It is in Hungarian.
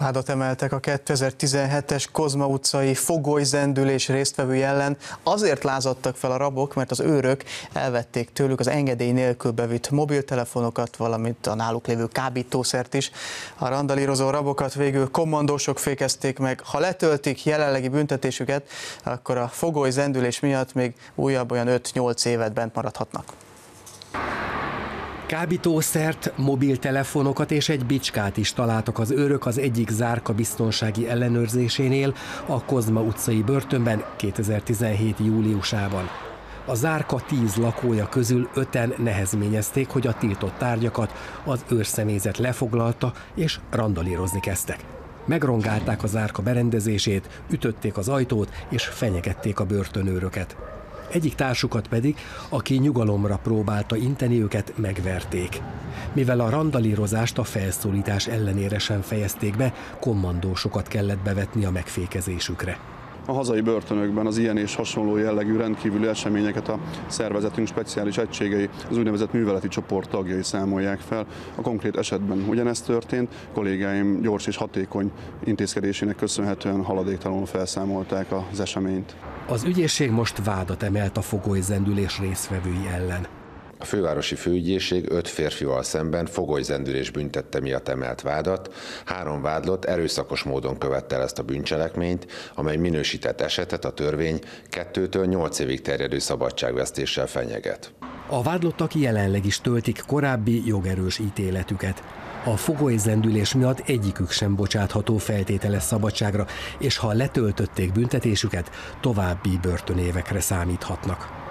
Vádat emeltek a 2017-es Kozma utcai fogolyzendülés résztvevői ellen. Azért lázadtak fel a rabok, mert az őrök elvették tőlük az engedély nélkül bevitt mobiltelefonokat, valamint a náluk lévő kábítószert is. A randalírozó rabokat végül kommandósok fékezték meg. Ha letöltik jelenlegi büntetésüket, akkor a fogolyzendülés miatt még újabb olyan 5-8 évet bent maradhatnak. Kábítószert, mobiltelefonokat és egy bicskát is találtak az őrök az egyik zárka biztonsági ellenőrzésénél a Kozma utcai börtönben 2017. júliusában. A zárka 10 lakója közül 5-en nehezményezték, hogy a tiltott tárgyakat az őrszemélyzet lefoglalta és randalírozni kezdtek. Megrongálták a zárka berendezését, ütötték az ajtót és fenyegették a börtönőröket. Egyik társukat pedig, aki nyugalomra próbálta inteni őket, megverték. Mivel a randalírozást a felszólítás ellenére sem fejezték be, kommandósokat kellett bevetni a megfékezésükre. A hazai börtönökben az ilyen és hasonló jellegű rendkívüli eseményeket a szervezetünk speciális egységei, az úgynevezett műveleti csoport tagjai számolják fel. A konkrét esetben ugyanezt történt, kollégáim gyors és hatékony intézkedésének köszönhetően haladéktalanul felszámolták az eseményt. Az ügyészség most vádat emelt a fogolyzendülés résztvevői ellen. A fővárosi főügyészség 5 férfival szemben fogolyzendülés büntette miatt emelt vádat, 3 vádlott erőszakos módon követte el ezt a bűncselekményt, amely minősített esetet a törvény 2-8 évig terjedő szabadságvesztéssel fenyeget. A vádlottak jelenleg is töltik korábbi jogerős ítéletüket. A fogolyzendülés miatt egyikük sem bocsátható feltételes szabadságra, és ha letöltötték büntetésüket, további börtönévekre számíthatnak.